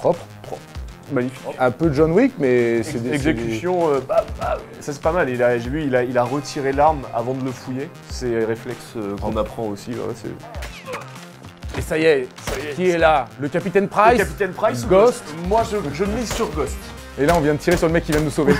Propre. Propre. Magnifique. Un peu John Wick, mais c'est des... Exécution, ça c'est pas mal. J'ai vu, il a retiré l'arme avant de le fouiller. C'est réflexe qu'on apprend aussi. Ouais, et ça y est, qui est là? Le Capitaine Price? Le Capitaine Price ou Ghost? Moi, je mise sur Ghost. Et là, on vient de tirer sur le mec qui vient de nous sauver.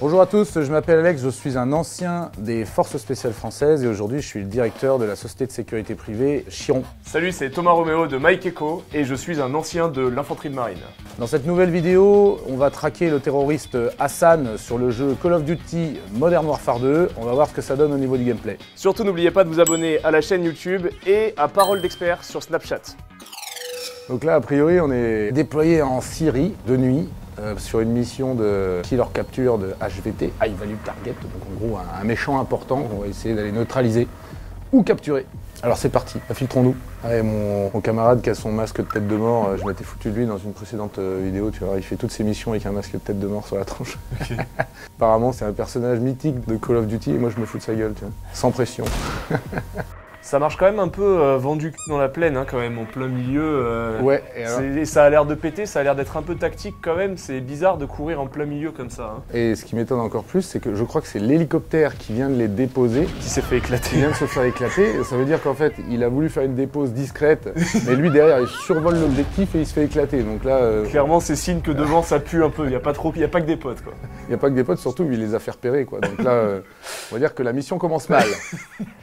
Bonjour à tous, je m'appelle Alex, je suis un ancien des forces spéciales françaises et aujourd'hui je suis le directeur de la société de sécurité privée Chiron. Salut, c'est Thomas Roméo de Mike Eco et je suis un ancien de l'infanterie de marine. Dans cette nouvelle vidéo, on va traquer le terroriste Hassan sur le jeu Call of Duty Modern Warfare 2. On va voir ce que ça donne au niveau du gameplay. Surtout n'oubliez pas de vous abonner à la chaîne YouTube et à Parole d'Experts sur Snapchat. Donc là, a priori, on est déployé en Syrie de nuit. Sur une mission de killer capture de HVT, High Value Target, donc en gros un méchant important qu'on va essayer d'aller neutraliser ou capturer. Alors c'est parti, infiltrons-nous. Allez, mon camarade qui a son masque de tête de mort, je m'étais foutu de lui dans une précédente vidéo, tu vois, il fait toutes ses missions avec un masque de tête de mort sur la tronche. Okay. Apparemment c'est un personnage mythique de Call of Duty et moi je me fous de sa gueule, tu vois, sans pression. Ça marche quand même un peu vendu dans la plaine, hein, quand même, en plein milieu. Ouais, et alors ça a l'air de péter, ça a l'air d'être un peu tactique quand même. C'est bizarre de courir en plein milieu comme ça. Hein. Et ce qui m'étonne encore plus, c'est que je crois que c'est l'hélicoptère qui vient de les déposer. Qui s'est fait éclater. Qui vient de se faire éclater. Ça veut dire qu'en fait, il a voulu faire une dépose discrète, mais lui derrière, il survole l'objectif et il se fait éclater. Donc là, clairement, c'est signe que devant, ça pue un peu. Il n'y a pas trop, il n'y a pas que des potes, quoi. Il n'y a pas que des potes, surtout, il les a fait repérer, quoi. Donc là, on va dire que la mission commence mal.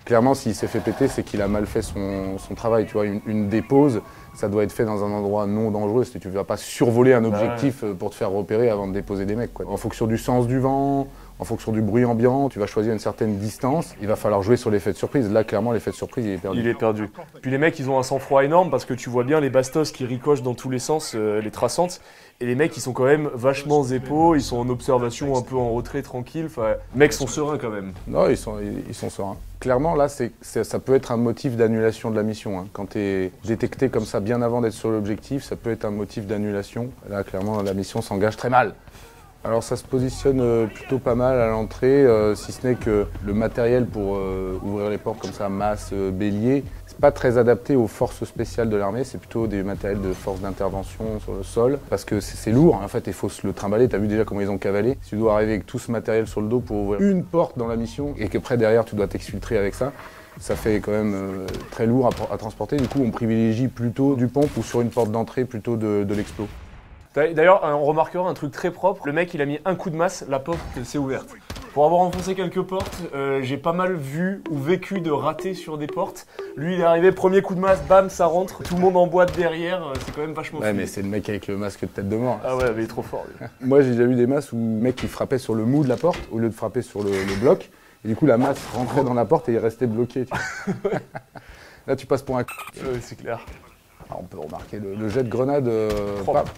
Clairement, s'il s'est fait péter, c'est qu'il a mal fait son travail, tu vois, une dépose, ça doit être fait dans un endroit non dangereux, tu ne vas pas survoler un objectif pour te faire repérer avant de déposer des mecs, quoi. En fonction du sens du vent, en fonction du bruit ambiant, tu vas choisir une certaine distance, il va falloir jouer sur l'effet de surprise, là clairement l'effet de surprise il est perdu. Il est perdu. Puis les mecs ils ont un sang-froid énorme parce que tu vois bien les bastos qui ricochent dans tous les sens, les traçantes, et les mecs ils sont quand même vachement zépos, ils sont en observation un peu en retrait tranquille, enfin, les mecs sont sereins quand même. Non, ils sont sereins. Clairement, là, ça peut être un motif d'annulation de la mission. Hein. Quand tu es détecté comme ça bien avant d'être sur l'objectif, ça peut être un motif d'annulation. Là, clairement, la mission s'engage très mal. Alors, ça se positionne plutôt pas mal à l'entrée, si ce n'est que le matériel pour ouvrir les portes comme ça, masse, bélier, c'est pas très adapté aux forces spéciales de l'armée, c'est plutôt des matériels de force d'intervention sur le sol, parce que c'est lourd, hein, en fait, il faut se le trimballer, t'as vu déjà comment ils ont cavalé. Si tu dois arriver avec tout ce matériel sur le dos pour ouvrir une porte dans la mission, et qu'après, derrière, tu dois t'exfiltrer avec ça, ça fait quand même très lourd à transporter, du coup, on privilégie plutôt du pompe ou sur une porte d'entrée plutôt de l'explos. D'ailleurs, on remarquera un truc très propre, le mec il a mis un coup de masse, la porte s'est ouverte. Pour avoir enfoncé quelques portes, j'ai pas mal vu ou vécu de ratés sur des portes. Lui il est arrivé, premier coup de masse, bam, ça rentre, tout le monde en boîte derrière, c'est quand même vachement fou. Ouais, mais c'est le mec avec le masque de tête de mort. Ah ouais, mais il est trop fort. Lui. Moi j'ai déjà eu des masses où le mec il frappait sur le mou de la porte au lieu de frapper sur le bloc. Et du coup la masse rentrait dans la porte et il restait bloqué. Tu vois. Là tu passes pour un... Ouais, c'est clair. On peut remarquer le jet de grenade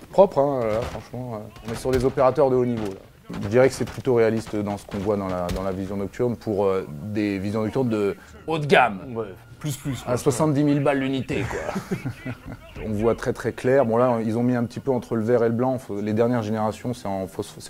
propre hein, là, franchement. On est sur des opérateurs de haut niveau. Là. Je dirais que c'est plutôt réaliste dans ce qu'on voit dans la vision nocturne pour des visions nocturnes de haut de gamme. Ouais, plus. À 70 000 balles l'unité, quoi. On voit très clair. Bon là, ils ont mis un petit peu entre le vert et le blanc. Les dernières générations, c'est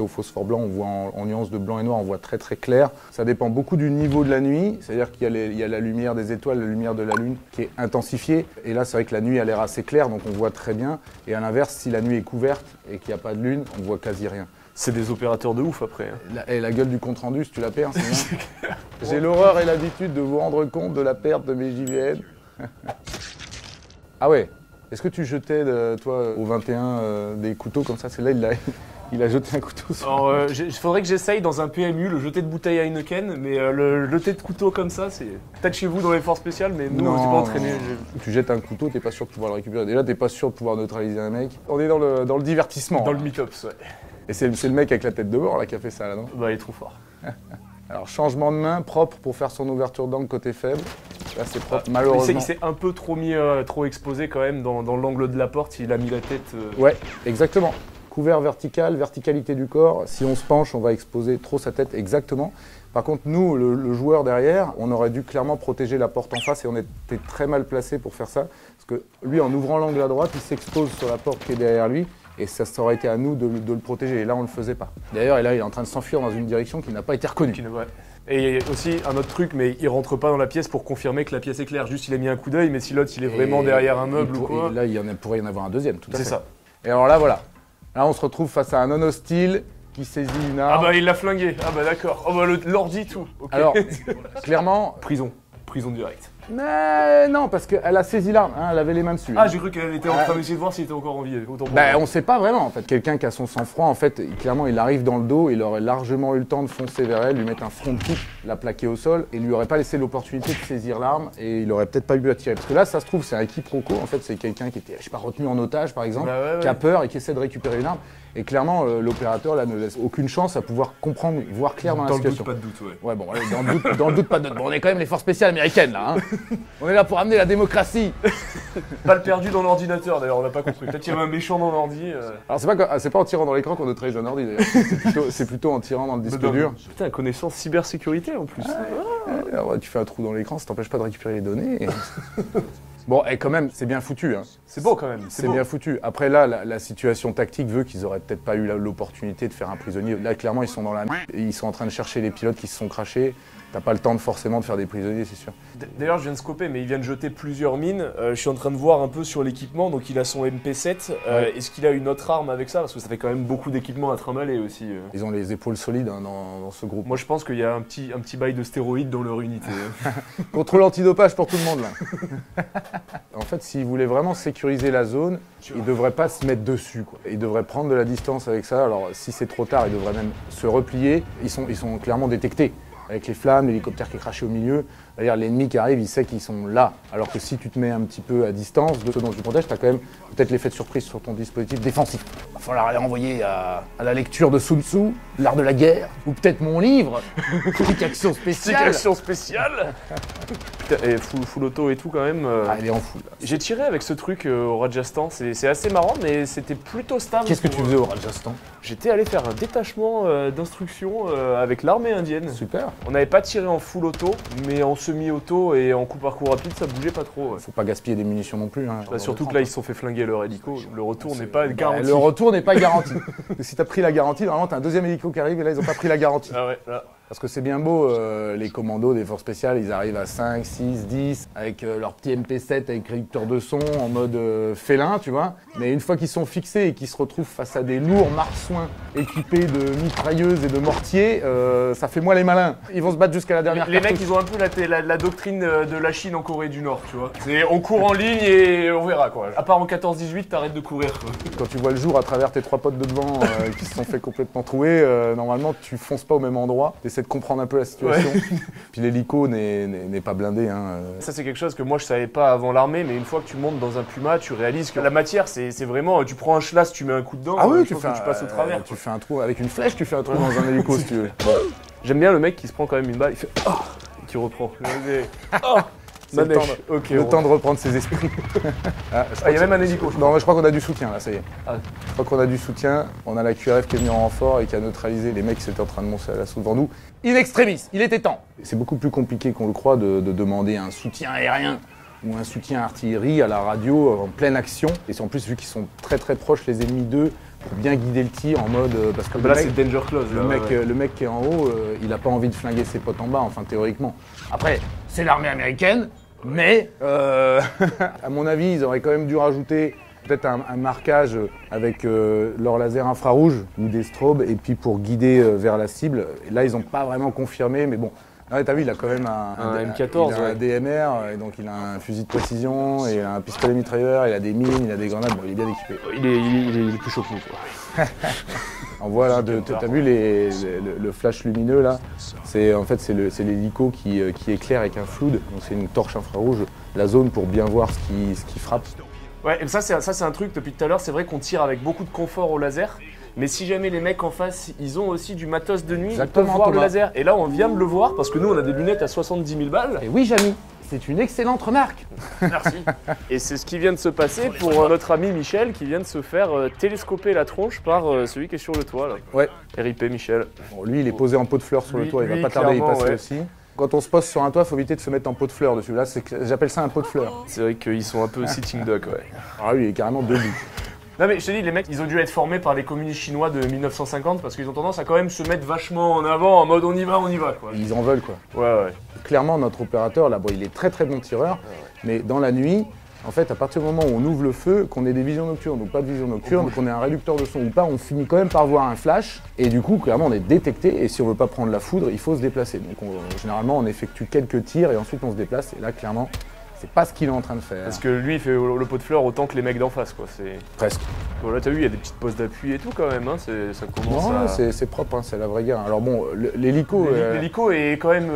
au phosphore blanc. On voit en nuance de blanc et noir, on voit très clair. Ça dépend beaucoup du niveau de la nuit. C'est-à-dire qu'il y a la lumière des étoiles, la lumière de la lune qui est intensifiée. Et là, c'est vrai que la nuit a l'air assez claire, donc on voit très bien. Et à l'inverse, si la nuit est couverte et qu'il n'y a pas de lune, on voit quasi rien. C'est des opérateurs de ouf après. Hein. Et la gueule du compte rendu, si tu la perds, c'est bien. J'ai l'horreur et l'habitude de vous rendre compte de la perte de mes JVN. Ah ouais. Est-ce que tu jetais, toi, au 21, des couteaux comme ça? C'est là, il a jeté un couteau sur... Alors, il faudrait que j'essaye dans un PMU, le jeter de bouteille à Heineken, mais le jeter de couteau comme ça, c'est peut-être chez vous dans les forces spéciales, mais nous, on s'est pas entraîné. Tu jettes un couteau, t'es pas sûr de pouvoir le récupérer. Déjà, t'es pas sûr de pouvoir neutraliser un mec. On est dans le divertissement. Dans le meet-ups, ouais. Et c'est le mec avec la tête de mort, là, qui a fait ça, là, non? Bah, il est trop fort. Alors, changement de main, propre pour faire son ouverture d'angle côté faible. Là, c'est propre, malheureusement. Il s'est un peu trop exposé quand même dans l'angle de la porte, il a mis la tête... Ouais, exactement. Couvert vertical, verticalité du corps. Si on se penche, on va exposer trop sa tête, exactement. Par contre, nous, le joueur derrière, on aurait dû clairement protéger la porte en face et on était très mal placé pour faire ça. Parce que lui, en ouvrant l'angle à droite, il s'expose sur la porte qui est derrière lui. et ça, ça aurait été à nous de le protéger, et là on le faisait pas. D'ailleurs, et là il est en train de s'enfuir dans une direction qui n'a pas été reconnue. Et il y a aussi un autre truc, mais il rentre pas dans la pièce pour confirmer que la pièce est claire, juste il a mis un coup d'œil, mais si l'autre il est vraiment derrière un meuble ou quoi… Là il pourrait y en avoir un deuxième, tout à fait. C'est ça. Et alors là voilà, là on se retrouve face à un non-hostile qui saisit une arme… Ah bah il l'a flingué, ah bah d'accord, oh bah l'ordi tout, okay. Alors, clairement… Prison, prison directe. Mais non, parce qu'elle a saisi l'arme, hein, elle avait les mains dessus. Ah, j'ai cru qu'elle était en train d'essayer de voir s'il était encore en vie. Bah, on sait pas vraiment en fait. Quelqu'un qui a son sang-froid, en fait, clairement, il arrive dans le dos, il aurait largement eu le temps de foncer vers elle, lui mettre un front de kick, la plaquer au sol, et lui aurait pas laissé l'opportunité de saisir l'arme, et il aurait peut-être pas eu à tirer. Parce que là, ça se trouve, c'est un quiproquo, en fait, c'est quelqu'un qui était, je sais pas, retenu en otage par exemple, qui a peur et qui essaie de récupérer une arme. Et clairement, l'opérateur là ne laisse aucune chance à pouvoir comprendre, voir clairement la situation. Dans le doute, pas de doute, ouais. Ouais, bon, allez, dans le doute, pas de doute. Bon, on est quand même les forces spéciales américaines, là. Hein. On est là pour amener la démocratie. Balle perdue dans l'ordinateur, d'ailleurs, on n'a pas compris. Peut-être qu'il y avait un méchant dans l'ordi. Alors, c'est pas en tirant dans l'écran qu'on neutralise un ordi, d'ailleurs. C'est plutôt en tirant dans le disque dur. Putain, connaissance cybersécurité, en plus. Alors, tu fais un trou dans l'écran, ça t'empêche pas de récupérer les données. Bon, et quand même, c'est bien foutu. Hein. C'est beau quand même. C'est bien foutu. Après là, la situation tactique veut qu'ils auraient peut-être pas eu l'opportunité de faire un prisonnier. Là, clairement, ils sont dans la merde. Ils sont en train de chercher les pilotes qui se sont crashés. T'as pas le temps de forcément de faire des prisonniers, c'est sûr. D'ailleurs, je viens de scoper, mais il vient de jeter plusieurs mines. Je suis en train de voir un peu sur l'équipement. Donc, il a son MP7. Ouais. Est-ce qu'il a une autre arme avec ça? Parce que ça fait quand même beaucoup d'équipement à trimballer aussi. Ils ont les épaules solides hein, dans ce groupe. Moi, je pense qu'il y a un petit bail de stéroïdes dans leur unité. Contrôle antidopage pour tout le monde, là. En fait, s'ils voulaient vraiment sécuriser la zone, ils devraient pas se mettre dessus, quoi. Ils devraient prendre de la distance avec ça. Alors, si c'est trop tard, ils devraient même se replier. Ils sont clairement détectés. Avec les flammes, l'hélicoptère qui est craché au milieu. D'ailleurs, l'ennemi qui arrive, il sait qu'ils sont là. Alors que si tu te mets un petit peu à distance de ceux dont tu protèges, tu as quand même peut-être l'effet de surprise sur ton dispositif défensif. Il va falloir les renvoyer à la lecture de Sun Tzu, l'art de la guerre, ou peut-être mon livre, Action Spéciale. Action Spéciale. Putain, et full auto et tout quand même. Ah, elle est en full. J'ai tiré avec ce truc au Rajasthan, c'est assez marrant, mais c'était plutôt stable. Qu'est-ce que tu faisais au Rajasthan? J'étais allé faire un détachement d'instruction avec l'armée indienne. Super. On n'avait pas tiré en full auto, mais en semi-auto et en coup par coup rapide, ça bougeait pas trop. Ouais. Faut pas gaspiller des munitions non plus. Hein, bah, surtout que là, ils se sont fait flinguer leur hélico. Le retour n'est pas garanti. Le retour n'est pas garanti. Si t'as pris la garantie, normalement t'as un deuxième hélico qui arrive et là, ils ont pas pris la garantie. Ah ouais, là. Parce que c'est bien beau, les commandos des forces spéciales, ils arrivent à 5, 6, 10, avec leur petit MP7 avec réducteur de son, en mode félin, tu vois. Mais une fois qu'ils sont fixés et qu'ils se retrouvent face à des lourds marsouins équipés de mitrailleuses et de mortiers, ça fait moins les malins. Ils vont se battre jusqu'à la dernière cartouche. Les mecs, ils ont un peu la doctrine de la Chine en Corée du Nord, tu vois. C'est on court en ligne et on verra, quoi. À part en 14-18, t'arrêtes de courir, quoi. Quand tu vois le jour à travers tes trois potes de devant qui se sont fait complètement trouer, normalement, tu fonces pas au même endroit. De comprendre un peu la situation. Ouais. Puis l'hélico n'est pas blindé. Hein. Ça, c'est quelque chose que moi, je savais pas avant l'armée, mais une fois que tu montes dans un Puma, tu réalises que la matière, c'est vraiment... Tu prends un schlass, tu mets un coup dedans, ah oui, tu passes au travers. Tu fais un trou avec une flèche, tu fais un trou dans un hélico, si tu veux. J'aime bien le mec qui se prend quand même une balle, il fait... Oh, qui reprend. Oh, manèche. Okay, le temps de reprendre ses esprits. Il y a même un hélico. Non, je crois qu'on a du soutien, là, ça y est. Ah. Je crois qu'on a du soutien. On a la QRF qui est venue en renfort et qui a neutralisé les mecs qui étaient en train de monter à l'assaut devant nous. In extremis, il était temps. C'est beaucoup plus compliqué qu'on le croit de demander un soutien aérien ou un soutien artillerie à la radio en pleine action. Et en plus, vu qu'ils sont très très proches les ennemis d'eux, pour bien guider le tir en mode... parce que là, c'est danger close. Le mec qui est en haut, il n'a pas envie de flinguer ses potes en bas, enfin théoriquement. Après, c'est l'armée américaine. Mais, à mon avis, ils auraient quand même dû rajouter peut-être un marquage avec leur laser infrarouge ou des strobes, et puis pour guider vers la cible. Et là, ils n'ont pas vraiment confirmé, mais bon. Ah, t'as vu, il a quand même un M14, un DMR, et donc il a un fusil de précision, et un pistolet mitrailleur, il a des mines, il a des grenades, bon, il est bien équipé. Il est plus chaud que nous, quoi. On voit là, t'as vu le flash lumineux là, en fait c'est l'hélico qui éclaire avec un flood, donc c'est une torche infrarouge, la zone pour bien voir ce qui frappe. Ouais, et ça c'est un truc depuis tout à l'heure, c'est vrai qu'on tire avec beaucoup de confort au laser, mais si jamais les mecs en face, ils ont aussi du matos de nuit, exactement, ils peuvent voir le laser. Et là, on vient de le voir parce que nous, on a des lunettes à 70 000 balles. Et oui, Jamy, c'est une excellente remarque. Merci. Et c'est ce qui vient de se passer pour notre ami Michel qui vient de se faire télescoper la tronche par celui qui est sur le toit. Là. Ouais. RIP Michel. Bon, lui, il est posé en pot de fleurs sur le toit, il va pas tarder à y passer aussi. Quand on se pose sur un toit, il faut éviter de se mettre en pot de fleurs dessus. Là, j'appelle ça un pot de fleurs. C'est vrai qu'ils sont un peu sitting duck, ouais. Ah oui, il est carrément debout. Non mais je te dis, les mecs, ils ont dû être formés par les communistes chinois de 1950 parce qu'ils ont tendance à quand même se mettre vachement en avant en mode on y va quoi. Ils en veulent quoi. Ouais ouais. Clairement notre opérateur là, bon, il est très très bon tireur, mais dans la nuit, en fait à partir du moment où on ouvre le feu, qu'on ait des visions nocturnes ou pas de visions nocturnes, qu'on ait un réducteur de son ou pas, on finit quand même par voir un flash et du coup clairement on est détecté et si on veut pas prendre la foudre, il faut se déplacer. Donc on, généralement on effectue quelques tirs et ensuite on se déplace et là clairement... C'est pas ce qu'il est en train de faire. Parce que lui, il fait le pot de fleurs autant que les mecs d'en face, quoi. Presque. Bon, là, t'as vu, il y a des petites poses d'appui et tout, quand même. Hein. Ça commence à... c'est propre, hein, c'est la vraie guerre. Alors bon, l'hélico... L'hélico est quand même...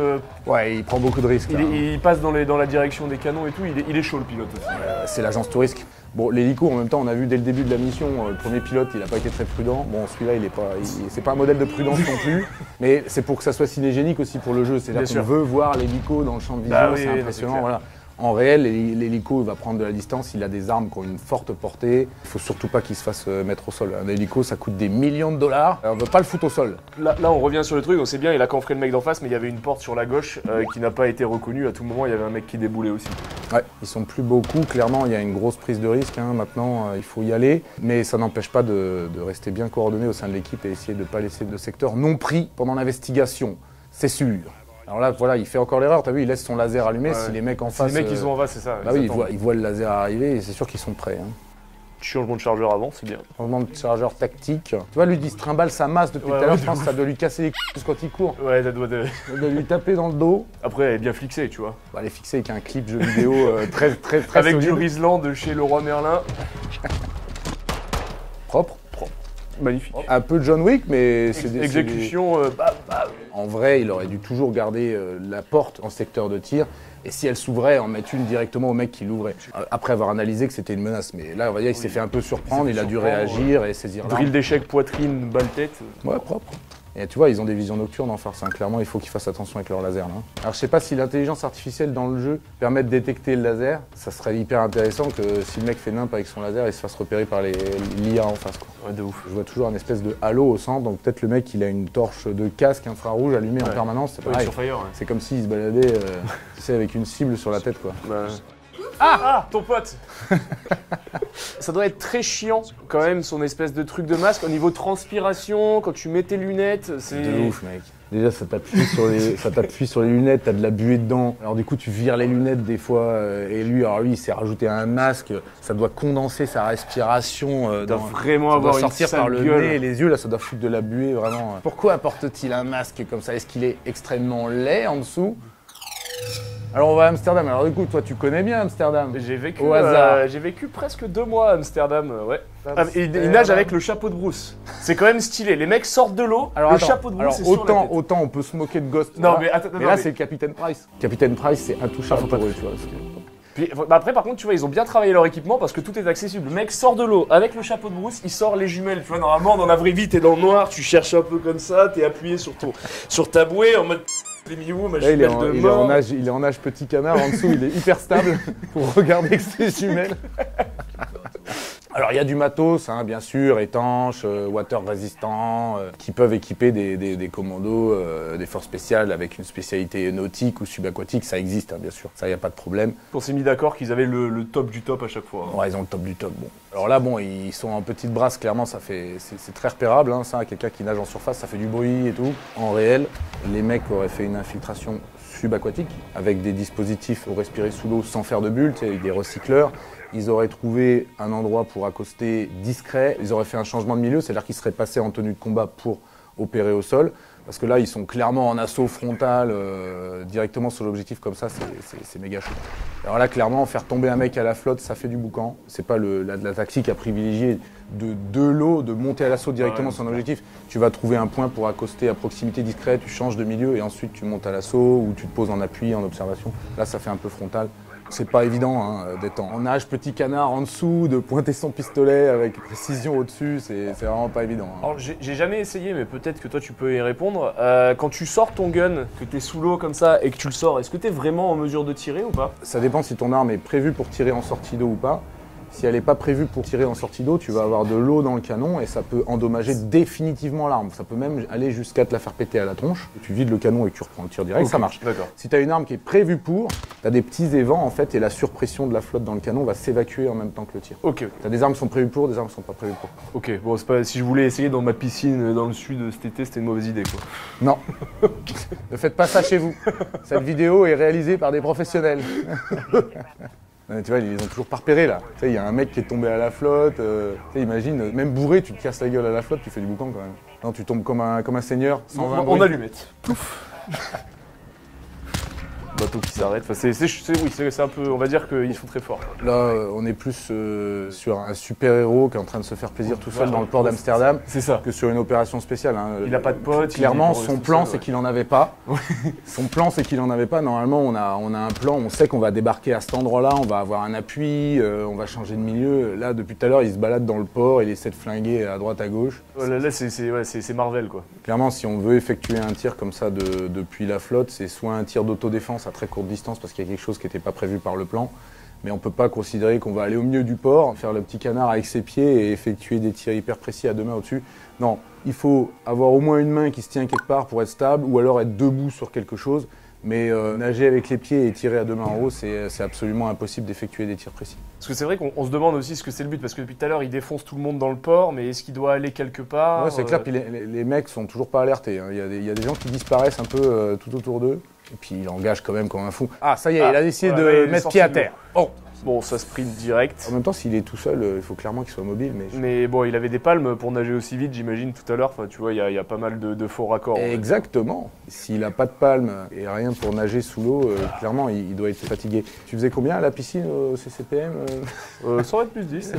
Ouais, il prend beaucoup de risques. Il passe dans la direction des canons et tout. Il est chaud, le pilote aussi. C'est l'agence touriste. Bon, l'hélico, en même temps, on a vu dès le début de la mission, le premier pilote, il n'a pas été très prudent. Bon, celui-là, il est pas... C'est pas un modèle de prudence non plus. Mais c'est pour que ça soit cinégénique aussi pour le jeu. C'est-à-dire qu'on veut voir l'hélico dans le champ de vision, bah, oui, c'est impressionnant, voilà. En réel, l'hélico va prendre de la distance, il a des armes qui ont une forte portée. Il faut surtout pas qu'il se fasse mettre au sol. Un hélico, ça coûte des millions de dollars. On veut pas le foutre au sol. Là, on revient sur le truc, on sait bien, il a camfré le mec d'en face, mais il y avait une porte sur la gauche qui n'a pas été reconnue. À tout moment, il y avait un mec qui déboulait aussi. Ouais, ils sont plus beaucoup. Clairement, il y a une grosse prise de risque. Hein. Maintenant, il faut y aller. Mais ça n'empêche pas de rester bien coordonné au sein de l'équipe et essayer de ne pas laisser de secteur non pris pendant l'investigation. C'est sûr. Alors là, voilà, il fait encore l'erreur, t'as vu, il laisse son laser allumé, si les mecs en face... Si les mecs, ils sont en face, c'est ça. Bah oui, ils voient le laser arriver et c'est sûr qu'ils sont prêts. Hein. Changement de chargeur avant, c'est bien. Changement de chargeur tactique. Tu vois, lui, il se trimballe sa masse depuis tout à l'heure, je pense que ça doit lui casser les c*** quand il court. Ouais, ça doit... Ça doit lui taper dans le dos. Après, elle est bien fixée, tu vois. Bah, elle est fixée avec un clip jeu vidéo très, très, très avec solide. Du Riesland de chez Leroy Merlin. Propre. Magnifique. Un peu John Wick, mais c'est des... Exécution, bah, bah. En vrai, il aurait dû toujours garder la porte en secteur de tir, et si elle s'ouvrait, en mettre une directement au mec qui l'ouvrait. Après avoir analysé que c'était une menace, mais là, on va dire, il s'est fait un peu surprendre, il a dû réagir et saisir l'arme. Drill d'échec, poitrine, balle-tête. Ouais, propre. Et tu vois, ils ont des visions nocturnes en farce, hein. Clairement, il faut qu'ils fassent attention avec leur laser, là. Alors, je sais pas si l'intelligence artificielle dans le jeu permet de détecter le laser. Ça serait hyper intéressant que si le mec fait nimp avec son laser, il se fasse repérer par l'IA en face, quoi. Ouais, de ouf. Je vois toujours une espèce de halo au centre, donc peut-être le mec, il a une torche de casque infrarouge allumée en permanence. C'est pareil. Ouais. C'est comme s'il se baladait, tu sais, avec une cible sur la tête, quoi. Bah... Ah, ton pote. Ça doit être très chiant quand même son espèce de truc de masque au niveau transpiration, quand tu mets tes lunettes, c'est... De ouf mec. Déjà ça t'appuie sur les lunettes, t'as de la buée dedans. Alors du coup tu vires les lunettes des fois et lui il s'est rajouté un masque, ça doit condenser sa respiration, ça doit sortir par le nez et les yeux, là ça doit foutre de la buée vraiment. Pourquoi apporte-t-il un masque comme ça? Est-ce qu'il est extrêmement laid en dessous? Alors on va à Amsterdam, alors du coup toi tu connais bien Amsterdam. J'ai vécu presque 2 mois à Amsterdam, ouais. Il nage avec le chapeau de Bruce. C'est quand même stylé, les mecs sortent de l'eau, chapeau de Bruce c'est sur la tête. Autant on peut se moquer de Ghost, non, mais, attends, mais là c'est le Capitaine Price. Capitaine Price c'est intouchable pour eux, tu vois. Bah après par contre tu vois ils ont bien travaillé leur équipement parce que tout est accessible. Le mec sort de l'eau avec le chapeau de Bruce, il sort les jumelles. Tu vois normalement dans la vraie vie t'es dans le noir, tu cherches un peu comme ça, t'es appuyé sur ta bouée en mode... Il est en âge petit canard, en dessous il est hyper stable pour regarder que ses jumelles. Alors il y a du matos, hein, bien sûr, étanche, water résistant, qui peuvent équiper des commandos, des forces spéciales avec une spécialité nautique ou subaquatique, ça existe hein, bien sûr, ça il n'y a pas de problème. On s'est mis d'accord qu'ils avaient le top du top à chaque fois. Hein. Ouais, ils ont le top du top, bon. Alors là bon, ils sont en petite brasse, clairement ça fait, c'est très repérable, hein, ça, quelqu'un qui nage en surface, ça fait du bruit et tout. En réel, les mecs auraient fait une infiltration subaquatique avec des dispositifs pour respirer sous l'eau sans faire de bulles, avec des recycleurs. Ils auraient trouvé un endroit pour accoster discret, ils auraient fait un changement de milieu, c'est-à-dire qu'ils seraient passés en tenue de combat pour opérer au sol, parce que là, ils sont clairement en assaut frontal, directement sur l'objectif comme ça, c'est méga chaud. Alors là, clairement, faire tomber un mec à la flotte, ça fait du boucan. C'est pas la tactique à privilégier de l'eau, de monter à l'assaut directement sur un objectif. Tu vas trouver un point pour accoster à proximité discrète, tu changes de milieu et ensuite tu montes à l'assaut ou tu te poses en appui, en observation. Là, ça fait un peu frontal. C'est pas évident hein, d'être en nage petit canard en dessous, de pointer son pistolet avec précision au-dessus, c'est vraiment pas évident. Hein. Alors j'ai jamais essayé, mais peut-être que toi tu peux y répondre. Quand tu sors ton gun, que t'es sous l'eau comme ça et que tu le sors, est-ce que t'es vraiment en mesure de tirer ou pas? Ça dépend si ton arme est prévue pour tirer en sortie d'eau ou pas. Si elle n'est pas prévue pour tirer en sortie d'eau, tu vas avoir de l'eau dans le canon et ça peut endommager définitivement l'arme. Ça peut même aller jusqu'à te la faire péter à la tronche. Tu vides le canon et tu reprends le tir direct, okay, ça marche. Si tu as une arme qui est prévue pour, tu as des petits évents en fait et la surpression de la flotte dans le canon va s'évacuer en même temps que le tir. Okay. Tu as des armes qui sont prévues pour, des armes qui sont pas prévues pour. Ok, bon, pas... si je voulais essayer dans ma piscine dans le sud cet été, c'était une mauvaise idée quoi. Non, ne faites pas ça chez vous. Cette vidéo est réalisée par des professionnels. Tu vois, ils les ont toujours pas repérés là. Tu sais, il y a un mec qui est tombé à la flotte. Tu sais, imagine, même bourré, tu te casses la gueule à la flotte, tu fais du boucan quand même. Non, tu tombes comme un seigneur. On allumette. Pouf. Bateau qui s'arrête. Enfin, oui, c'est un peu. On va dire qu'ils sont très forts. Là, on est plus sur un super héros qui est en train de se faire plaisir tout seul dans le port d'Amsterdam que sur une opération spéciale. Hein. Il n'a pas de pote. Clairement, son plan, c'est qu'il n'en avait pas. Son plan, c'est qu'il n'en avait pas. Normalement, on a un plan. On sait qu'on va débarquer à cet endroit-là. On va avoir un appui. On va changer de milieu. Là, depuis tout à l'heure, il se balade dans le port. Il essaie de flinguer à droite, à gauche. Là, c'est Marvel, quoi. Clairement, si on veut effectuer un tir comme ça depuis la flotte, c'est soit un tir d'autodéfense à très courte distance parce qu'il y a quelque chose qui n'était pas prévu par le plan, mais on ne peut pas considérer qu'on va aller au milieu du port, faire le petit canard avec ses pieds et effectuer des tirs hyper précis à deux mains au-dessus. Non, il faut avoir au moins une main qui se tient quelque part pour être stable ou alors être debout sur quelque chose, mais nager avec les pieds et tirer à deux mains en haut, c'est absolument impossible d'effectuer des tirs précis. Parce que c'est vrai qu'on se demande aussi ce que c'est le but, parce que depuis tout à l'heure, il défonce tout le monde dans le port, mais est-ce qu'il doit aller quelque part? Ouais, c'est clair, puis les mecs sont toujours pas alertés, hein. Il y a des gens qui disparaissent un peu tout autour d'eux. Et puis il engage quand même comme un fou. Ah, ça y est, il a décidé de mettre pied à terre. Oh. Bon, ça sprint direct. En même temps, s'il est tout seul, il faut clairement qu'il soit mobile. Mais bon, il avait des palmes pour nager aussi vite, j'imagine, tout à l'heure. Enfin, tu vois, il y a pas mal de faux raccords. Exactement. S'il n'a pas de palmes et rien pour nager sous l'eau, clairement, il doit être fatigué. Tu faisais combien à la piscine au CCPM? 120 plus 10.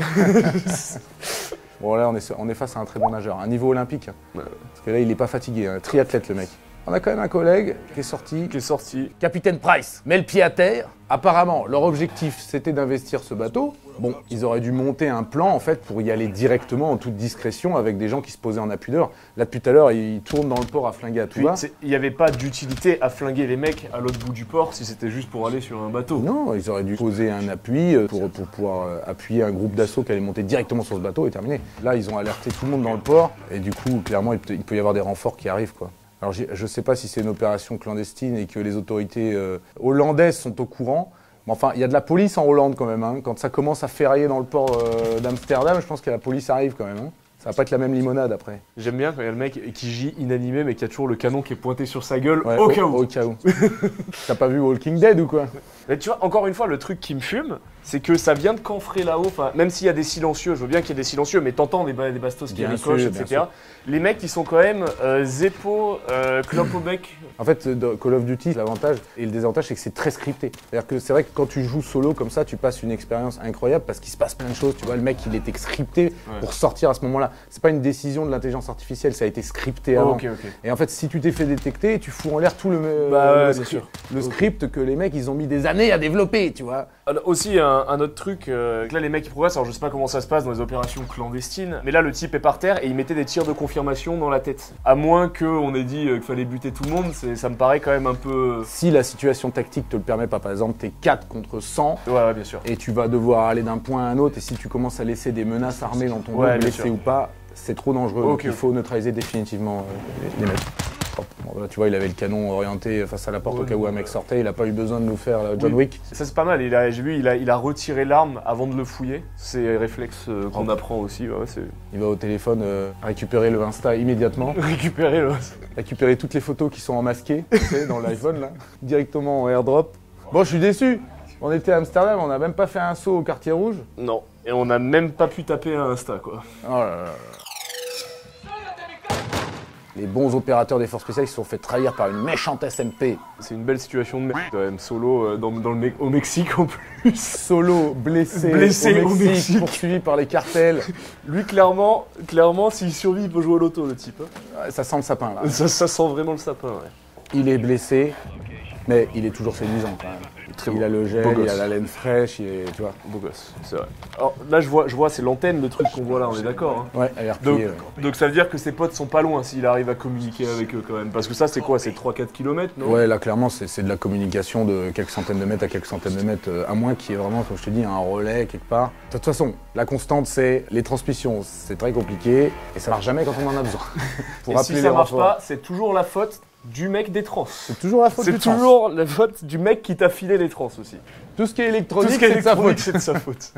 Bon, là, on est face à un très bon nageur, un niveau olympique. Parce que là, il n'est pas fatigué, un triathlète, le mec. On a quand même un collègue qui est sorti. Capitaine Price met le pied à terre. Apparemment, leur objectif, c'était d'investir ce bateau. Bon, ils auraient dû monter un plan, en fait, pour y aller directement, en toute discrétion, avec des gens qui se posaient en appui d'heure. Là, depuis tout à l'heure, ils tournent dans le port à flinguer à tout bas. Il n'y avait pas d'utilité à flinguer les mecs à l'autre bout du port si c'était juste pour aller sur un bateau. Non, ils auraient dû poser un appui pour pouvoir appuyer un groupe d'assaut qui allait monter directement sur ce bateau et terminer. Là, ils ont alerté tout le monde dans le port. Et du coup, clairement, il peut y avoir des renforts qui arrivent, quoi. Alors je ne sais pas si c'est une opération clandestine et que les autorités hollandaises sont au courant. Mais enfin, il y a de la police en Hollande quand même, hein. Quand ça commence à ferrailler dans le port d'Amsterdam, je pense que la police arrive quand même, hein. Ça va pas être la même limonade après. J'aime bien quand il y a le mec qui gît inanimé mais qui a toujours le canon qui est pointé sur sa gueule, ouais, au cas où. T'as pas vu Walking Dead ou quoi? Mais tu vois, encore une fois, le truc qui me fume, c'est que ça vient de Canfray là-haut. Enfin, même s'il y a des silencieux, je veux bien qu'il y ait des silencieux, mais t'entends des bastos qui ricochent, etc. Les mecs, ils sont quand même zeppo, clope au bec. En fait, Call of Duty, l'avantage et le désavantage, c'est que c'est très scripté. C'est-à-dire que c'est vrai que quand tu joues solo comme ça, tu passes une expérience incroyable parce qu'il se passe plein de choses. Tu vois, le mec, il était scripté, ouais, pour sortir à ce moment-là. C'est pas une décision de l'intelligence artificielle, ça a été scripté avant. Okay. Et en fait, si tu t'es fait détecter, tu fous en l'air tout le script que les mecs, ils ont mis des années à développer, tu vois. Alors, aussi, un autre truc, là, les mecs, ils progressent. Alors, je sais pas comment ça se passe dans les opérations clandestines, mais là, le type est par terre et il mettait des tirs de confirmation dans la tête. À moins qu'on ait dit qu'il fallait buter tout le monde, ça me paraît quand même un peu... Si la situation tactique te le permet pas, par exemple, t'es 4 contre 100, ouais, bien sûr, et tu vas devoir aller d'un point à un autre, et si tu commences à laisser des menaces armées dans ton dos, blessé ou pas, c'est trop dangereux. Okay. Donc il faut neutraliser définitivement les mecs. Bon, là, tu vois, il avait le canon orienté face à la porte, au cas où un mec sortait. Il n'a pas eu besoin de nous faire John Wick. Ça, c'est pas mal. J'ai vu, il a retiré l'arme avant de le fouiller. C'est réflexe qu'on apprend aussi. Ouais, il va au téléphone récupérer le Insta immédiatement. Récupérer toutes les photos qui sont en masqué, tu sais, dans l'iPhone, là. Directement en airdrop. Bon, je suis déçu. On était à Amsterdam, on n'a même pas fait un saut au quartier rouge. Non. Et on n'a même pas pu taper à Insta, quoi. Oh là là. Les bons opérateurs des forces spéciales qui se sont fait trahir par une méchante SMP. C'est une belle situation de merde quand même, solo au Mexique en plus. Solo, blessé au Mexique, poursuivi par les cartels. Lui, clairement, s'il survit, il peut jouer au loto, le type. Hein. Ça sent le sapin, là. Ça sent vraiment le sapin, ouais. Il est blessé, Mais il est toujours séduisant quand même. Très il beau. A le gel, il a la laine fraîche, il est, tu vois. Beau gosse, c'est vrai. Alors là, je vois c'est l'antenne, le truc qu'on voit là, on est d'accord. Hein. Ouais, elle est repliée, donc ça veut dire que ses potes sont pas loin s'il arrive à communiquer avec eux quand même. Parce que ça, c'est quoi? C'est 3-4 km, non? Ouais, là, clairement, c'est de la communication de quelques centaines de mètres à quelques centaines de mètres, à moins qu'il y ait vraiment, comme je te dis, un relais quelque part. De toute façon, la constante, c'est les transmissions. C'est très compliqué et ça marche jamais quand on en a besoin. Pour et si ça marche pas, c'est toujours la faute du mec des trans. C'est toujours la faute du trans. C'est toujours la faute du mec qui t'a filé les trans aussi. Tout ce qui est électronique, c'est de sa faute.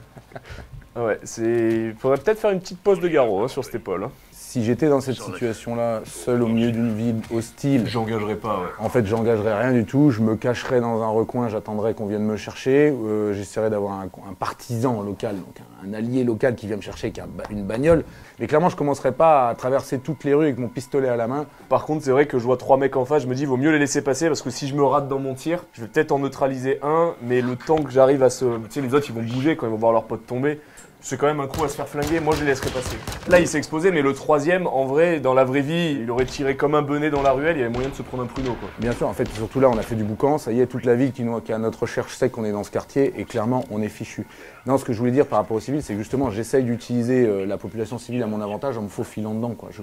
Ouais, il faudrait peut-être faire une petite pause de garrot hein, sur cette épaule. Hein. Si j'étais dans cette situation-là, seul au milieu d'une ville hostile, j'engagerais pas. Ouais. En fait, j'engagerais rien du tout. Je me cacherais dans un recoin, j'attendrais qu'on vienne me chercher. J'essaierais d'avoir un partisan local, donc un allié local qui vient me chercher, qui a une bagnole. Mais clairement, je commencerais pas à traverser toutes les rues avec mon pistolet à la main. Par contre, c'est vrai que je vois 3 mecs en face, je me dis, il vaut mieux les laisser passer parce que si je me rate dans mon tir, je vais peut-être en neutraliser un. Mais le temps que j'arrive à se, tu sais, les autres, ils vont bouger quand ils vont voir leur pote tomber. C'est quand même un coup à se faire flinguer, moi je les laisserai passer. Là il s'est exposé, mais le troisième, en vrai, dans la vraie vie, il aurait tiré comme un benêt dans la ruelle, il y avait moyen de se prendre un pruneau quoi. Bien sûr, en fait, surtout là on a fait du boucan, ça y est, toute la ville qui est à notre recherche sait qu'on est dans ce quartier et clairement on est fichu. Non, ce que je voulais dire par rapport aux civils, c'est que justement j'essaye d'utiliser la population civile à mon avantage en me faufilant dedans quoi. Je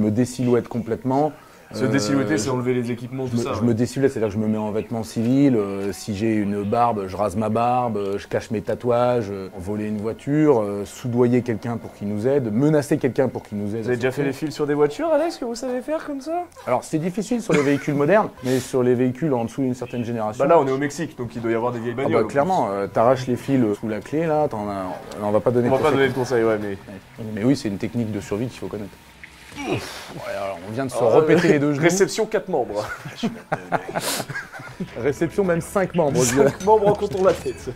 me désilhouette complètement. Se désilhouetter, c'est enlever les équipements, tout ça. Je me désilhouette, c'est-à-dire que je me mets en vêtements civils. Si j'ai une barbe, je rase ma barbe, je cache mes tatouages, voler une voiture, soudoyer quelqu'un pour qu'il nous aide, menacer quelqu'un pour qu'il nous aide. Vous avez déjà fait les fils sur des voitures, Alex, que vous savez faire comme ça? Alors, c'est difficile sur les véhicules modernes, mais sur les véhicules en dessous d'une certaine génération. Bah là, on est au Mexique, donc il doit y avoir des vieilles bagnoles. Ah bah, clairement, t'arraches les fils sous la clé, là, on va pas donner de conseils. On va pas donner de conseils, ouais, mais oui, c'est une technique de survie qu'il faut connaître. Ouf. Ouais, alors on vient de se repéter les 2 genoux. Réception 4 membres. Réception même 5 membres. 5 membres en comptant la tête.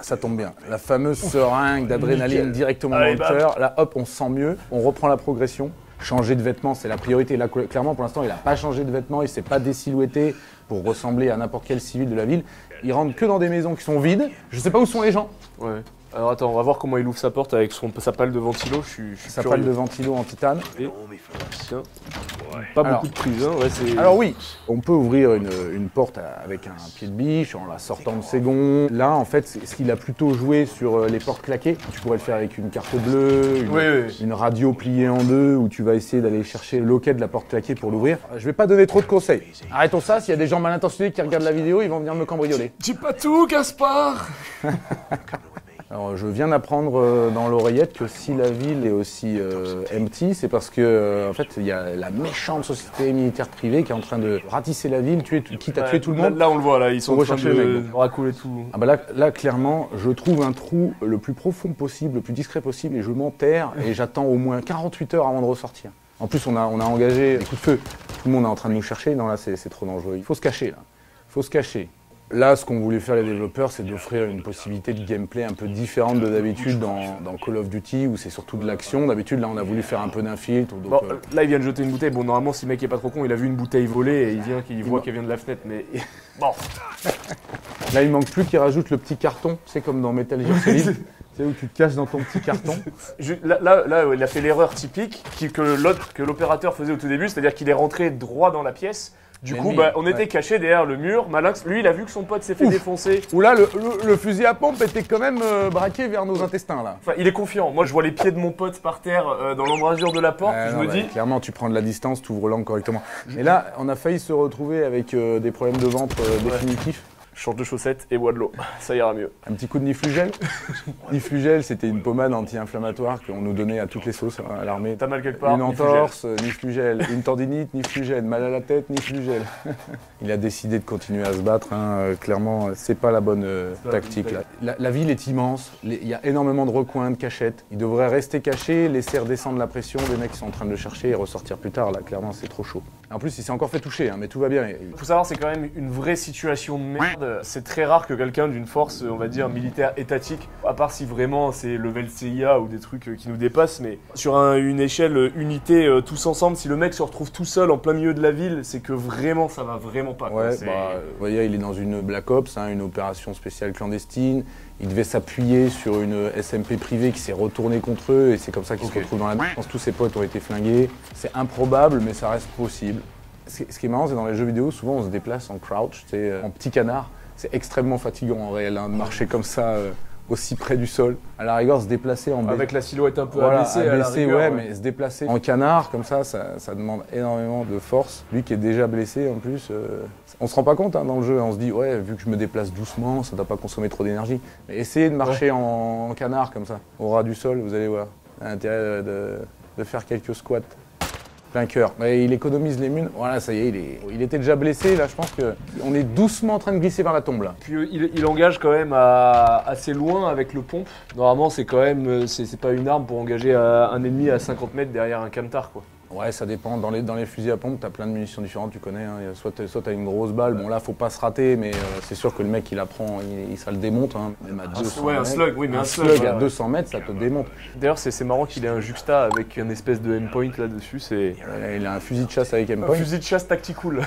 Ça tombe bien. La fameuse seringue d'adrénaline directement dans le cœur. Là hop, on se sent mieux, on reprend la progression. Changer de vêtements, c'est la priorité. Là, clairement, pour l'instant, il n'a pas changé de vêtements, il ne s'est pas désilhouetté pour ressembler à n'importe quel civil de la ville. Il rentre que dans des maisons qui sont vides. Je ne sais pas où sont les gens. Ouais. Alors attends, on va voir comment il ouvre sa porte avec sa palle de ventilo. Sa palle de ventilo en titane. Et... Pas beaucoup de prise, hein. Ouais, alors oui, on peut ouvrir une porte avec un pied de biche en la sortant de ses gonds. Là, en fait, ce qu'il a plutôt joué sur les portes claquées. Tu pourrais le faire avec une carte bleue, une radio pliée en deux, où tu vas essayer d'aller chercher le loquet de la porte claquée pour l'ouvrir. Je vais pas donner trop de conseils. Arrêtons ça, s'il y a des gens mal intentionnés qui regardent la vidéo, ils vont venir me cambrioler. Dis pas tout, Gaspard. Alors, je viens d'apprendre dans l'oreillette que si la ville est aussi empty, c'est parce que en fait, il y a la méchante société militaire privée qui est en train de ratisser la ville, quitte à tuer tout le monde. Là, on le voit, là, ils sont en train de racouler tout. Ah bah là, clairement, je trouve un trou le plus profond possible, le plus discret possible, et je m'enterre et j'attends au moins 48 heures avant de ressortir. En plus, on a engagé des coups de feu. Tout le monde est en train de nous chercher. Non, là, c'est trop dangereux. Il faut se cacher, là. Il faut se cacher. Là, ce qu'ont voulu faire les développeurs, c'est d'offrir une possibilité de gameplay un peu différente de d'habitude dans Call of Duty, où c'est surtout de l'action. D'habitude, là, on a voulu faire un peu d'infiltre. Bon, là, il vient de jeter une bouteille. Bon, normalement, si le mec est pas trop con, il a vu une bouteille voler et il voit qu'elle vient de la fenêtre, mais... Bon. Là, il manque plus qu'il rajoute le petit carton, c'est comme dans Metal Gear Solid. C'est où tu te caches dans ton petit carton. Là, il a fait l'erreur typique que l'opérateur faisait au tout début, c'est-à-dire qu'il est rentré droit dans la pièce. Du coup, on était cachés derrière le mur. Malinx, lui, il a vu que son pote s'est fait défoncer. Ouh là, le fusil à pompe était quand même braqué vers nos intestins, là. Enfin, il est confiant. Moi, je vois les pieds de mon pote par terre dans l'embrasure de la porte. Je me dis... Clairement, tu prends de la distance, tu ouvres l'angle correctement. Et là, on a failli se retrouver avec des problèmes de ventre définitifs. Change de chaussettes et bois de l'eau, ça ira mieux. Un petit coup de Niflugel. Niflugel, c'était une pommade anti-inflammatoire qu'on nous donnait à toutes les sauces à l'armée. T'as mal quelque part? Une entorse, Niflugel. Une tendinite, Niflugel. Mal à la tête, Niflugel. Il a décidé de continuer à se battre. Hein. Clairement, c'est pas la bonne tactique. La ville est immense. Il y a énormément de recoins, de cachettes. Il devrait rester caché, laisser redescendre la pression. Les mecs qui sont en train de le chercher et ressortir plus tard. Là, clairement, c'est trop chaud. En plus, il s'est encore fait toucher, hein, mais tout va bien. Faut savoir, c'est quand même une vraie situation de merde. C'est très rare que quelqu'un d'une force, on va dire, militaire étatique, à part si vraiment c'est level CIA ou des trucs qui nous dépassent, mais sur une échelle unité tous ensemble, si le mec se retrouve tout seul en plein milieu de la ville, c'est que vraiment ça va vraiment pas. Ouais, vous voyez, il est dans une Black Ops, hein, une opération spéciale clandestine. Ils devaient s'appuyer sur une SMP privée qui s'est retournée contre eux et c'est comme ça qu'ils se retrouvent dans la... Je pense que tous ses potes ont été flingués. C'est improbable, mais ça reste possible. Ce qui est marrant, c'est dans les jeux vidéo, souvent on se déplace en crouch, en petit canard. C'est extrêmement fatigant en réel, hein, de marcher comme ça, aussi près du sol. À la rigueur, se déplacer en... Avec la silhouette un peu abaissée, voilà, ouais, mais se déplacer en canard, comme ça, ça demande énormément de force. Lui qui est déjà blessé, en plus, on se rend pas compte, hein, dans le jeu. On se dit, ouais, vu que je me déplace doucement, ça doit pas consommer trop d'énergie. Mais essayez de marcher en canard, comme ça, au ras du sol, vous allez voir. L'intérêt de faire quelques squats. Plein cœur. Mais il économise les munes. Voilà, ça y est, il était déjà blessé. Là, je pense qu'on est doucement en train de glisser vers la tombe. Là. Puis il engage quand même assez loin avec le pompe. Normalement, c'est quand même, c'est pas une arme pour engager un ennemi à 50 mètres derrière un camtar, quoi. Ouais, ça dépend. Dans les fusils à pompe, t'as plein de munitions différentes, tu connais, hein. Soit t'as une grosse balle, bon là, faut pas se rater, mais c'est sûr que le mec, il apprend, ça le démonte, hein. Même à 200 mètres. Ouais, un slug, oui, mais un slug à 200 mètres, ça te démonte. D'ailleurs, c'est marrant qu'il ait un juxta avec une espèce de M-point là-dessus, c'est... Il a un fusil de chasse avec M-point. Un fusil de chasse tactical.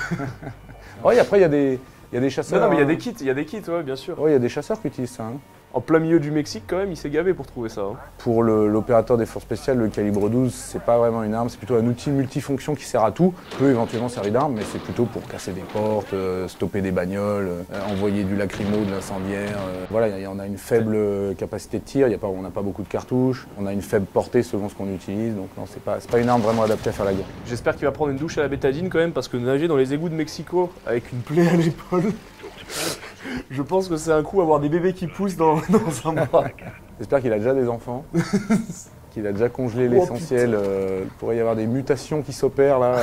Ouais, après, il y a des chasseurs... Non, mais il y a des kits, ouais, bien sûr. Ouais, il y a des chasseurs qui utilisent ça, hein. En plein milieu du Mexique, quand même, il s'est gavé pour trouver ça. Hein. Pour l'opérateur des forces spéciales, le calibre 12, c'est pas vraiment une arme, c'est plutôt un outil multifonction qui sert à tout. Peut éventuellement servir d'arme, mais c'est plutôt pour casser des portes, stopper des bagnoles, envoyer du lacrymo, de l'incendiaire. Voilà, on a une faible capacité de tir, on n'a pas beaucoup de cartouches, on a une faible portée selon ce qu'on utilise, donc non, c'est pas une arme vraiment adaptée à faire la guerre. J'espère qu'il va prendre une douche à la bétadine quand même, parce que nager dans les égouts de Mexico avec une plaie à l'épaule... Je pense que c'est un coup avoir des bébés qui poussent dans un bras. J'espère qu'il a déjà des enfants, qu'il a déjà congelé l'essentiel. Il pourrait y avoir des mutations qui s'opèrent là.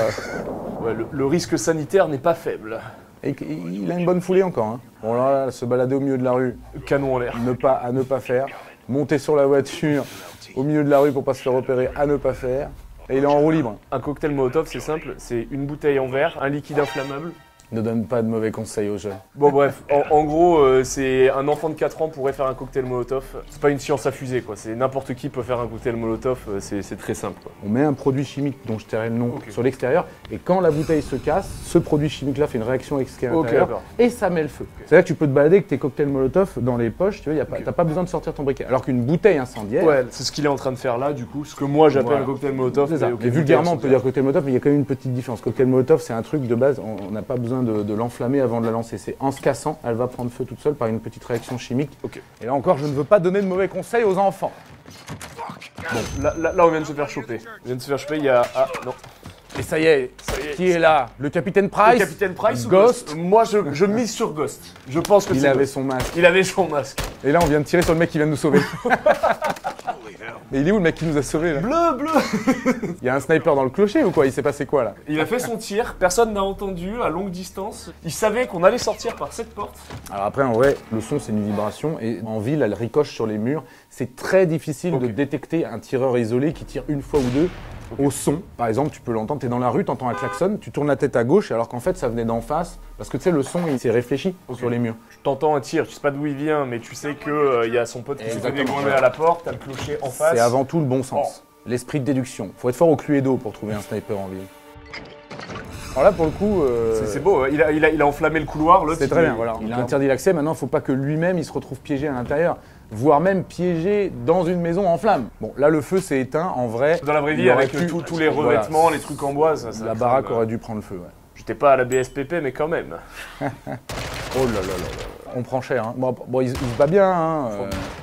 Ouais, le risque sanitaire n'est pas faible. Et il a une bonne foulée encore. Hein. Bon là, se balader au milieu de la rue. Canon en l'air. À ne pas faire. Monter sur la voiture au milieu de la rue pour pas se faire repérer, à ne pas faire. Et il est en roue libre. Un cocktail Molotov, c'est simple. C'est une bouteille en verre, un liquide inflammable. Ne donne pas de mauvais conseils aux jeunes. Bon bref, en gros, c'est un enfant de 4 ans pourrait faire un cocktail Molotov. C'est pas une science à fusée, quoi. C'est n'importe qui peut faire un cocktail Molotov, c'est très simple, quoi. On met un produit chimique dont je tairai le nom sur l'extérieur, et quand la bouteille se casse, ce produit chimique-là fait une réaction extérieure et ça met le feu. C'est-à-dire que tu peux te balader avec tes cocktails Molotov dans les poches, tu vois, t'as pas besoin de sortir ton briquet. Alors qu'une bouteille incendiaire... Ouais, c'est ce qu'il est en train de faire là, du coup, ce que moi j'appelle un cocktail Molotov. Et vulgairement, on peut dire cocktail Molotov, mais il y a quand même une petite différence. Cocktail Molotov, c'est un truc de base, on n'a pas besoin de l'enflammer avant de la lancer. C'est en se cassant, elle va prendre feu toute seule par une petite réaction chimique. Et là encore, je ne veux pas donner de mauvais conseils aux enfants. Bon, là, on vient de se faire choper. On vient de se faire choper, il y a... Ah, non. Et ça y est, qui est là? Le capitaine Price? Le capitaine Price ou Ghost? Moi, je mise sur Ghost. Je pense que c'est... Il avait son masque. Il avait son masque. Et là, on vient de tirer sur le mec qui vient de nous sauver. Mais il est où le mec qui nous a sauvés là? Bleu, bleu. Il y a un sniper dans le clocher ou quoi? Il s'est passé quoi là? Il a fait son tir, personne n'a entendu à longue distance. Il savait qu'on allait sortir par cette porte. Alors après en vrai, le son c'est une vibration et en ville elle ricoche sur les murs. C'est très difficile de détecter un tireur isolé qui tire une fois ou deux au son. Par exemple, tu peux l'entendre, t'es dans la rue, t'entends un klaxon, tu tournes la tête à gauche alors qu'en fait ça venait d'en face. Parce que tu sais, le son il s'est réfléchi sur les murs. Tu t'entends un tir, tu sais pas d'où il vient, mais tu sais qu'il y a son pote qui s'est fait dégommer à la porte, t'as le clocher en face. C'est avant tout le bon sens, l'esprit de déduction. Faut être fort au Cluedo pour trouver un sniper en ville. Alors là, pour le coup... C'est beau, il a enflammé le couloir, l'autre... C'est très bien, voilà. Il a interdit l'accès, maintenant, il ne faut pas que lui-même, il se retrouve piégé à l'intérieur, voire même piégé dans une maison en flamme. Bon, là, le feu s'est éteint, en vrai... Dans la vraie vie, avec tous les revêtements, les trucs en bois, ça... La baraque aurait dû prendre feu, ouais. J'étais pas à la BSPP, mais quand même. Oh là là là, on prend cher, hein. Bon, il se bat bien, hein.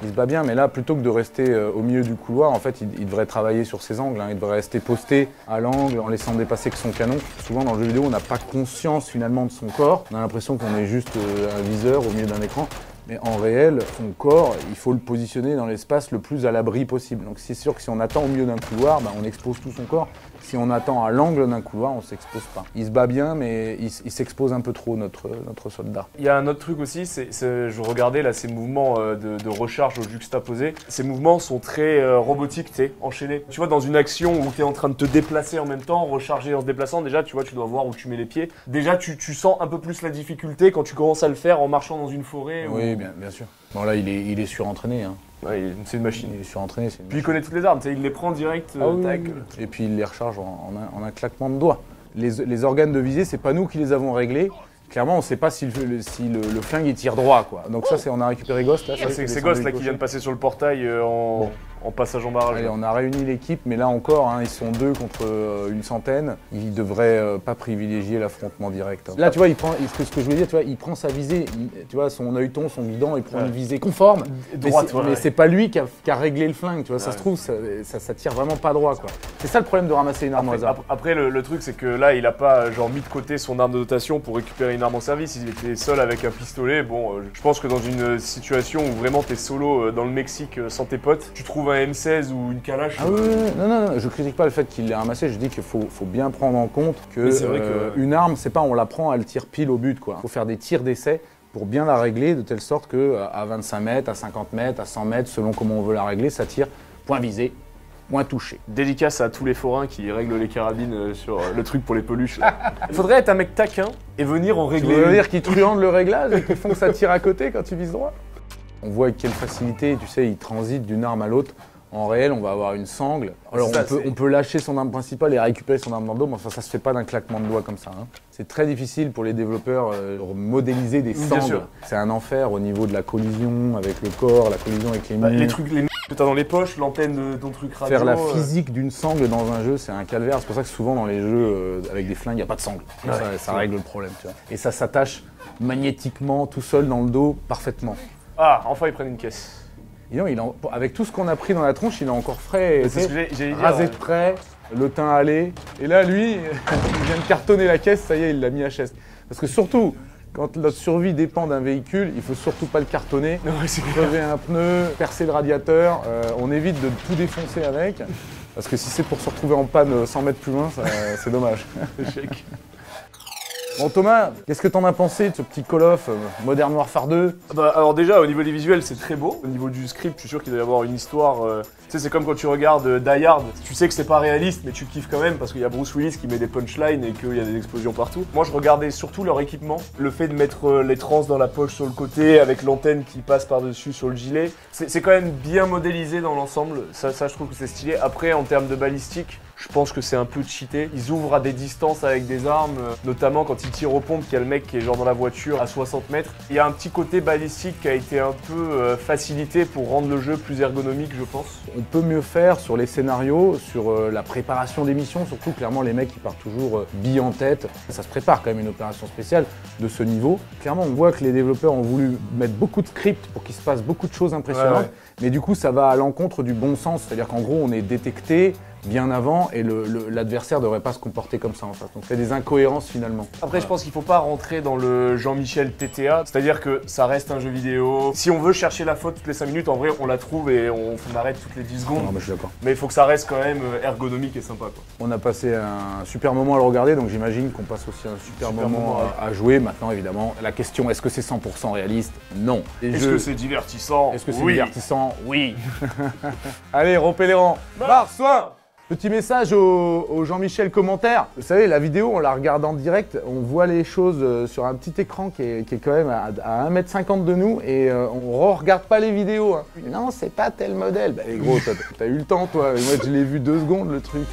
Il se bat bien, mais là, plutôt que de rester au milieu du couloir, en fait, il devrait travailler sur ses angles, hein. Il devrait rester posté à l'angle en laissant dépasser que son canon. Souvent, dans le jeu vidéo, on n'a pas conscience finalement de son corps. On a l'impression qu'on est juste un viseur au milieu d'un écran. Mais en réel, son corps, il faut le positionner dans l'espace le plus à l'abri possible. Donc c'est sûr que si on attend au milieu d'un couloir, bah, on expose tout son corps. Si on attend à l'angle d'un couloir, on ne s'expose pas. Il se bat bien, mais il s'expose un peu trop, notre soldat. Il y a un autre truc aussi, je regardais là ces mouvements de recharge au juxtaposé. Ces mouvements sont très robotiques, tu sais, enchaînés. Tu vois, dans une action où tu es en train de te déplacer en même temps, recharger en se déplaçant, déjà, tu vois, tu dois voir où tu mets les pieds. Déjà, tu sens un peu plus la difficulté quand tu commences à le faire en marchant dans une forêt. Oui. Oui, bien sûr. Bon, là, il est surentraîné, hein. Ouais, c'est une machine. Il est surentraîné. Puis il connaît toutes les armes, il les prend direct, tac. Et puis il les recharge en un claquement de doigts. Les organes de visée, c'est pas nous qui les avons réglés. Clairement, on sait pas si le flingue, il tire droit, quoi. Donc ça, on a récupéré Ghost, là. C'est Ghost, là, qui vient de passer sur le portail en... en passage en barrage. Allez, on a réuni l'équipe, mais là encore, hein, ils sont deux contre une centaine. Ils devraient pas privilégier l'affrontement direct. Hein. Là, tu vois, il prend, ce que je veux dire, tu vois, il prend sa visée, tu vois, son œilleton, son guidon, il prend une visée conforme. Droite, mais c'est pas lui qui a réglé le flingue, tu vois. Ouais, ça se trouve, ça tire vraiment pas droit, quoi. C'est ça le problème de ramasser une arme au hasard. Après, le truc, c'est que là, il a pas genre mis de côté son arme de dotation pour récupérer une arme en service. Il était seul avec un pistolet. Bon, je pense que dans une situation où vraiment t'es solo dans le Mexique sans tes potes, tu trouves un M16 ou une Kalash. Ah oui, non, non, non, je critique pas le fait qu'il l'ait ramassé. Je dis qu'il faut bien prendre en compte que, une arme, c'est pas on la prend, elle tire pile au but, quoi. Faut faire des tirs d'essai pour bien la régler de telle sorte que à 25 mètres, à 50 mètres, à 100 mètres, selon comment on veut la régler, ça tire point visé, moins touché. Dédicace à tous les forains qui règlent les carabines sur le truc pour les peluches. Il faudrait être un mec taquin et venir en régler. Tu veux dire qu'ils truandent le réglage et qu'ils font que ça tire à côté quand tu vises droit? On voit avec quelle facilité, tu sais, il transite d'une arme à l'autre. En réel, on va avoir une sangle. Alors ça, on peut lâcher son arme principale et récupérer son arme dans le dos, mais enfin, ça se fait pas d'un claquement de doigts comme ça. Hein. C'est très difficile pour les développeurs de modéliser des sangles. C'est un enfer au niveau de la collision avec le corps, la collision avec les mains. Les trucs, les que t'as dans les poches, l'antenne de ton truc radio. Faire la physique d'une sangle dans un jeu, c'est un calvaire. C'est pour ça que souvent dans les jeux avec des flingues, il n'y a pas de sangle. Ouais, ça règle le problème, tu vois. Et ça s'attache magnétiquement, tout seul dans le dos, parfaitement. Ah, enfin ils prennent une caisse. Et non, avec tout ce qu'on a pris dans la tronche, il est encore frais, rasé de près, le teint allé. Et là, lui, il vient de cartonner la caisse, ça y est, il l'a mis HS. Parce que surtout, quand notre survie dépend d'un véhicule, il ne faut surtout pas le cartonner, crever un pneu, percer le radiateur. On évite de tout défoncer avec, parce que si c'est pour se retrouver en panne 100 mètres plus loin, c'est dommage. Échec. Bon Thomas, qu'est-ce que t'en as pensé de ce petit Call of Modern Warfare 2 ? Bah, alors déjà, au niveau des visuels, c'est très beau. Au niveau du script, je suis sûr qu'il doit y avoir une histoire. Tu sais, c'est comme quand tu regardes Die Hard. Tu sais que c'est pas réaliste, mais tu kiffes quand même parce qu'il y a Bruce Willis qui met des punchlines et qu'il y a des explosions partout. Moi, je regardais surtout leur équipement. Le fait de mettre les trans dans la poche sur le côté, avec l'antenne qui passe par-dessus sur le gilet. C'est quand même bien modélisé dans l'ensemble. Ça, je trouve que c'est stylé. Après, en termes de balistique, je pense que c'est un peu cheaté. Ils ouvrent à des distances avec des armes, notamment quand ils tirent aux pompes, il y a le mec qui est genre dans la voiture à 60 mètres. Il y a un petit côté balistique qui a été un peu facilité pour rendre le jeu plus ergonomique, je pense. On peut mieux faire sur les scénarios, sur la préparation des missions, surtout clairement les mecs qui partent toujours billes en tête. Ça se prépare quand même une opération spéciale de ce niveau. Clairement, on voit que les développeurs ont voulu mettre beaucoup de scripts pour qu'il se passe beaucoup de choses impressionnantes, mais du coup ça va à l'encontre du bon sens, c'est-à-dire qu'en gros on est détecté bien avant et l'adversaire devrait pas se comporter comme ça en face. Donc il y a des incohérences finalement. Après je pense qu'il faut pas rentrer dans le Jean-Michel TTA, c'est-à-dire que ça reste un jeu vidéo. Si on veut chercher la faute toutes les 5 minutes, en vrai on la trouve et on arrête toutes les 10 secondes. Non, mais je suis d'accord. Mais il faut que ça reste quand même ergonomique et sympa, quoi. On a passé un super moment à le regarder, donc j'imagine qu'on passe aussi un super moment à jouer. Maintenant évidemment, la question est-ce que c'est 100% réaliste? Non. Est-ce que c'est divertissant? Est-ce que c'est divertissant? Oui. Allez, rompez les rangs. Barre-soi. Petit message au Jean-Michel commentaire. Vous savez, la vidéo, on la regarde en direct, on voit les choses sur un petit écran qui est quand même à 1,50 m de nous et on ne regarde pas les vidéos. Hein. Non, c'est pas tel modèle. Bah, les gros, t'as eu le temps, toi. Moi, je l'ai vu 2 secondes, le truc.